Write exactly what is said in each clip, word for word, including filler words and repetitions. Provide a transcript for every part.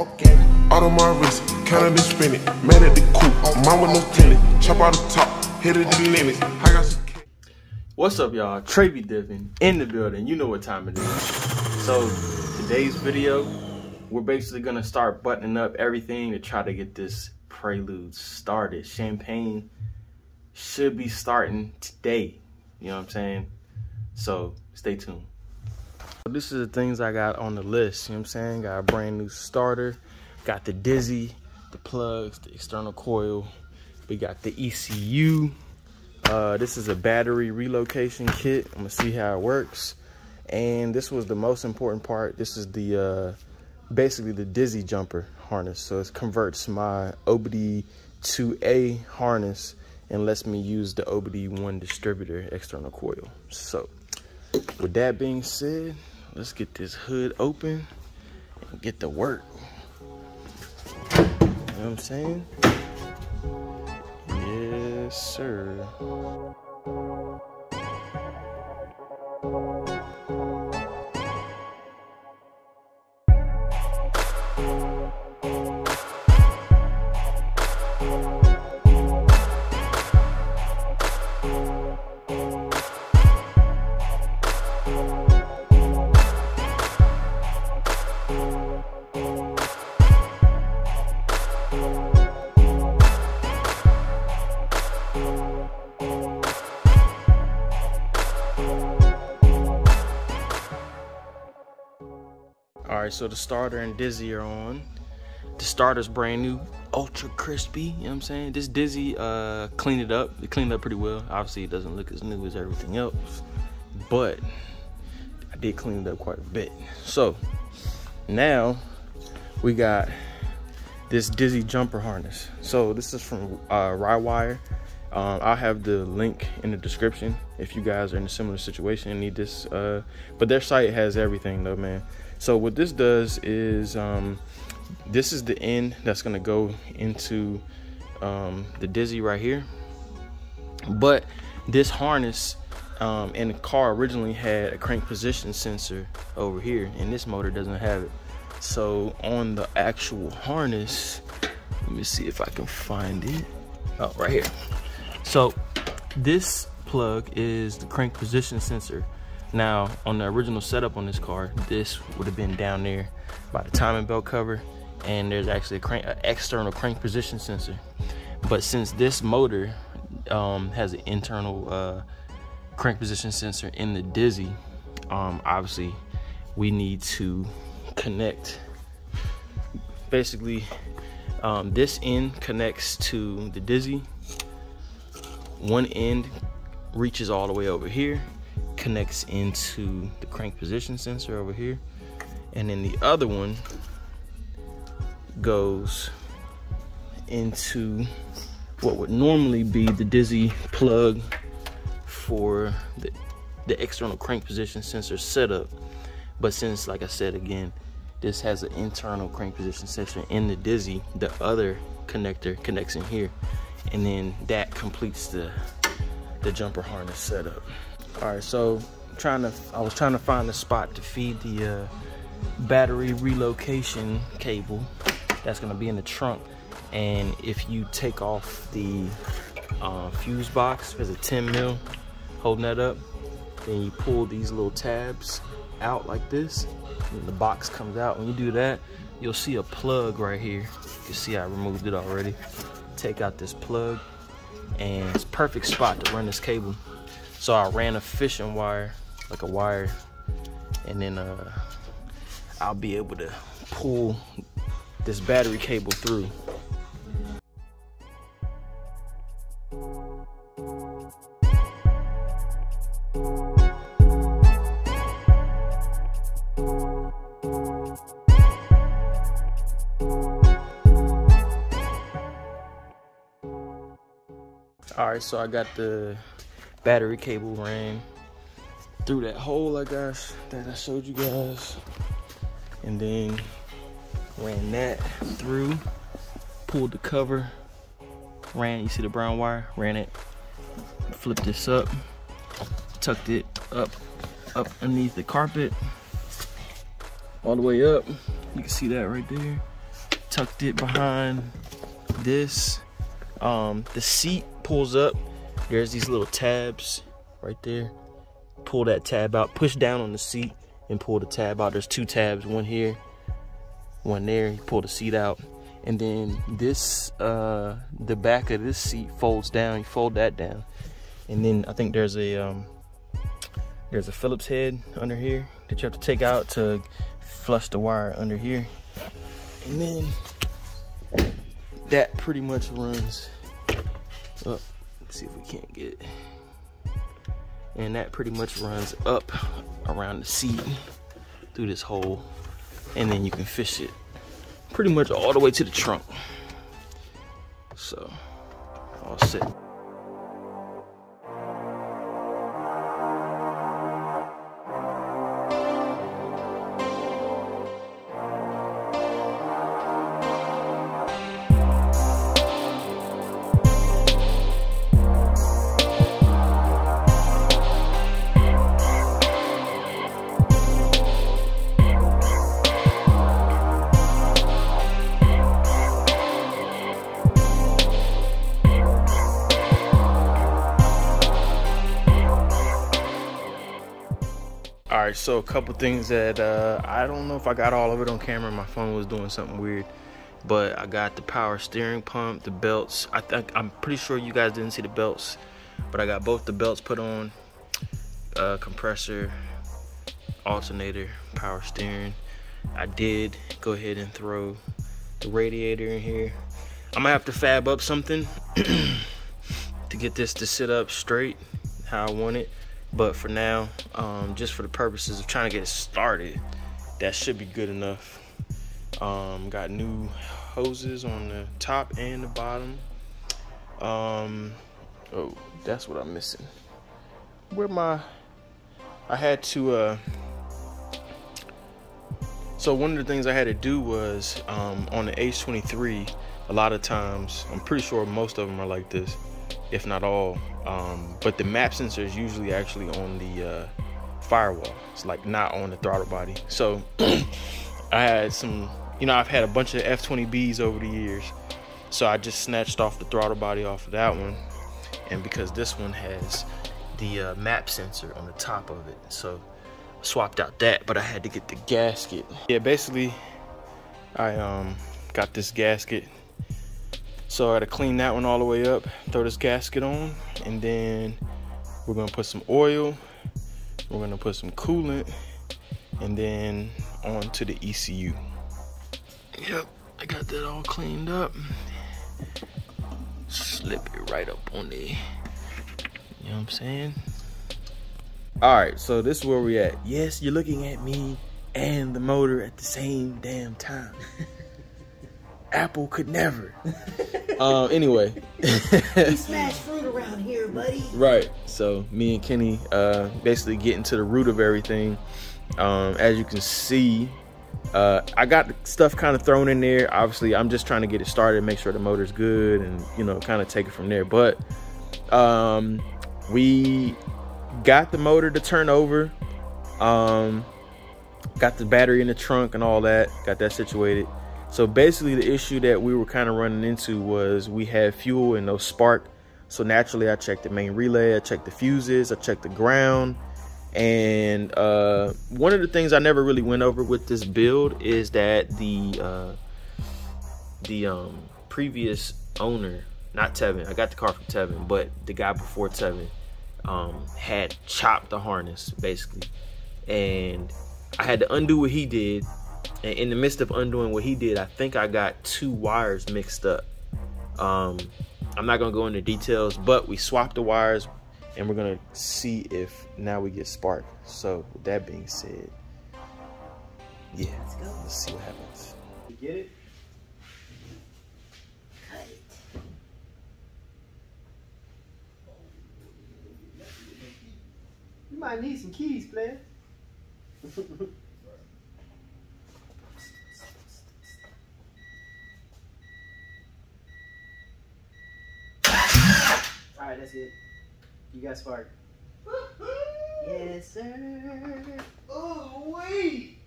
Okay. Out of my wrist, counted and spin it. Made it the coupe, mine with no tenant. Chop out the top, hit it the limit. I got some. What's up, y'all? Trey B Divin in the building. You know what time it is. So today's video, we're basically gonna start buttoning up everything to try to get this Prelude started. Champagne should be starting today. You know what I'm saying? So stay tuned. This is the things I got on the list, you know what I'm saying? Got a brand new starter, got the dizzy, the plugs, the external coil. We got the E C U. Uh, this is a battery relocation kit. I'm gonna see how it works. And this was the most important part. This is the uh, basically the dizzy jumper harness. So it converts my O B D two A harness and lets me use the O B D one distributor external coil. So with that being said, let's get this hood open and get to work. You know what I'm saying? Yes, sir. Alright, so the starter and dizzy are on. The starter's brand new, ultra crispy, you know what I'm saying? This dizzy uh, cleaned it up. It cleaned it up pretty well. Obviously, it doesn't look as new as everything else, but I did clean it up quite a bit. So now we got this dizzy jumper harness. So this is from uh, Rywire. Um, I'll have the link in the description if you guys are in a similar situation and need this. Uh, but their site has everything though, man. So what this does is, um, this is the end that's gonna go into um, the dizzy right here. But this harness um, and the car originally had a crank position sensor over here, and this motor doesn't have it. So on the actual harness, let me see if I can find it. Oh, right here. So this plug is the crank position sensor. Now, on the original setup on this car, this would have been down there by the timing belt cover, and there's actually a crank, an external crank position sensor. But since this motor um, has an internal uh, crank position sensor in the dizzy, um, obviously we need to connect. Basically, um, this end connects to the dizzy. One end reaches all the way over here, connects into the crank position sensor over here, and then the other one goes into what would normally be the dizzy plug for the, the external crank position sensor setup. But since, like I said again, this has an internal crank position sensor in the dizzy, the other connector connects in here, and then that completes the the jumper harness setup. All right, so I'm trying to, I was trying to find a spot to feed the uh, battery relocation cable that's gonna be in the trunk. And if you take off the uh, fuse box, there's a ten mil holding that up. Then you pull these little tabs out like this, and the box comes out. When you do that, you'll see a plug right here. You can see I removed it already. Take out this plug, and it's a perfect spot to run this cable. So I ran a fishing wire, like a wire, and then uh, I'll be able to pull this battery cable through. All right, so I got the battery cable ran through that hole, I guess, that I showed you guys, and then ran that through, pulled the cover, ran, you see the brown wire, ran it, flipped this up, tucked it up, up underneath the carpet, all the way up. You can see that right there. tucked it behind this. Um, the seat pulls up. There's these little tabs right there. Pull that tab out, push down on the seat and pull the tab out. There's two tabs, one here, one there. You pull the seat out. And then this, uh, the back of this seat folds down. You fold that down. And then I think there's a, um, there's a Phillips head under here that you have to take out to flush the wire under here. And then that pretty much runs up. Let's see if we can't get it. And that pretty much runs up around the seat through this hole. And then you can fish it pretty much all the way to the trunk. So, all set. So a couple things that uh, I don't know if I got all of it on camera. My phone was doing something weird, but I got the power steering pump, the belts. I think I'm pretty sure you guys didn't see the belts, but I got both the belts put on, uh, compressor, alternator, power steering. I did go ahead and throw the radiator in here. I'm gonna have to fab up something to get this to sit up straight how I want it. But for now, um, just for the purposes of trying to get it started, that should be good enough. Um, got new hoses on the top and the bottom. Um, oh, that's what I'm missing. Where my, I had to, uh, so one of the things I had to do was um, on the H twenty-three, a lot of times, I'm pretty sure most of them are like this, if not all, um, but the map sensor is usually actually on the uh, firewall. It's like not on the throttle body. So I had some, you know, I've had a bunch of F twenty B's over the years. So I just snatched off the throttle body off of that one. And because this one has the uh, map sensor on the top of it. So I swapped out that, but I had to get the gasket. Yeah, basically I um, got this gasket. So I gotta clean that one all the way up, throw this gasket on, and then we're gonna put some oil, we're gonna put some coolant, and then on to the E C U. Yep, I got that all cleaned up. Slip it right up on there. You know what I'm saying? All right, so this is where we at. Yes, you're looking at me and the motor at the same damn time. Apple could never. Uh, anyway. You smash fruit around here, buddy. Right. So me and Kenny uh, basically getting to the root of everything. Um, as you can see, uh, I got the stuff kind of thrown in there. Obviously, I'm just trying to get it started, make sure the motor's good, and you know, kind of take it from there. But um, we got the motor to turn over. Um, got the battery in the trunk and all that. Got that situated. So basically the issue that we were kind of running into was we had fuel and no spark. So naturally I checked the main relay, I checked the fuses, I checked the ground. And uh, one of the things I never really went over with this build is that the uh, the um, previous owner, not Tevin, I got the car from Tevin, but the guy before Tevin um, had chopped the harness basically. And I had to undo what he did. And in the midst of undoing what he did, I think I got two wires mixed up. Um, I'm not going to go into details, but we swapped the wires and we're going to see if now we get spark. So with that being said, yeah, let's go. Let's see what happens. You get it? Cut it. You might need some keys, player. All right, that's it. You got spark. Yes, sir. Oh, wait.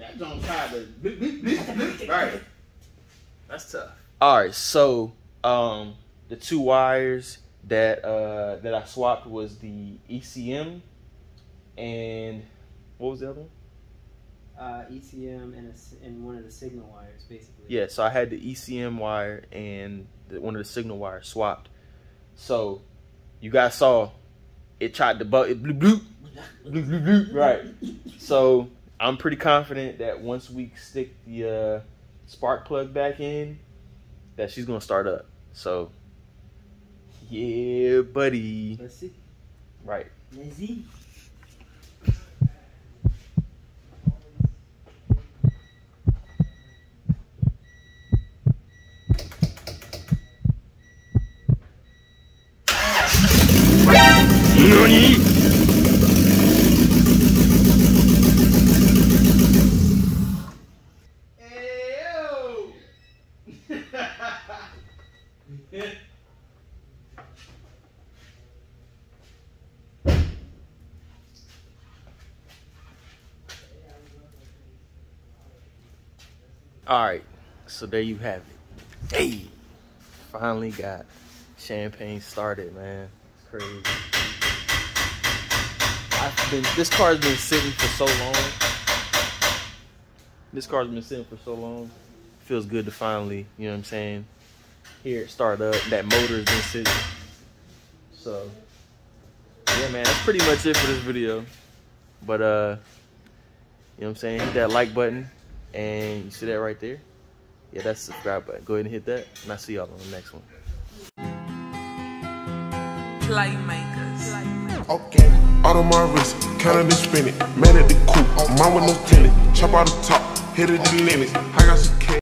That don't tie the right. That's tough. All right, so um, the two wires that uh, that I swapped was the E C M and what was the other one? Uh, E C M and, a, and one of the signal wires, basically. Yeah, so I had the E C M wire and the, one of the signal wires swapped. So you guys saw it tried to bug it, bloop, bloop, bloop, bloop, bloop, right? So I'm pretty confident that once we stick the uh, spark plug back in, that she's gonna start up. So yeah, buddy. Let's see. Right. Let's see. All right, so there you have it. Hey, finally got champagne started, man. It's crazy. I've been, this car's been sitting for so long. This car's been sitting for so long. Feels good to finally, you know what I'm saying? Here it start up. That motor's been sitting. So, yeah, man, that's pretty much it for this video. But uh, you know what I'm saying? Hit that like button. And you see that right there? Yeah, that's the subscribe button. Go ahead and hit that, and I'll see y'all on the next one. Playmakers. Okay. Out of my wrist, counted and spin it. Man at the coupe, mine with no tenant. Chop out the top, hit it the limit. I got some.